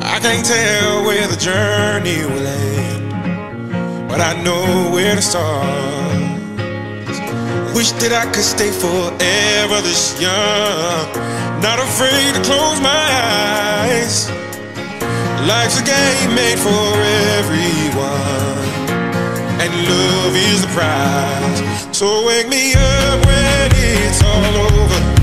I can't tell where the journey will end, but I know where to start. Wish that I could stay forever this young, not afraid to close my eyes. Life's a game made for everyone, and love is the prize. So wake me up when it's all over.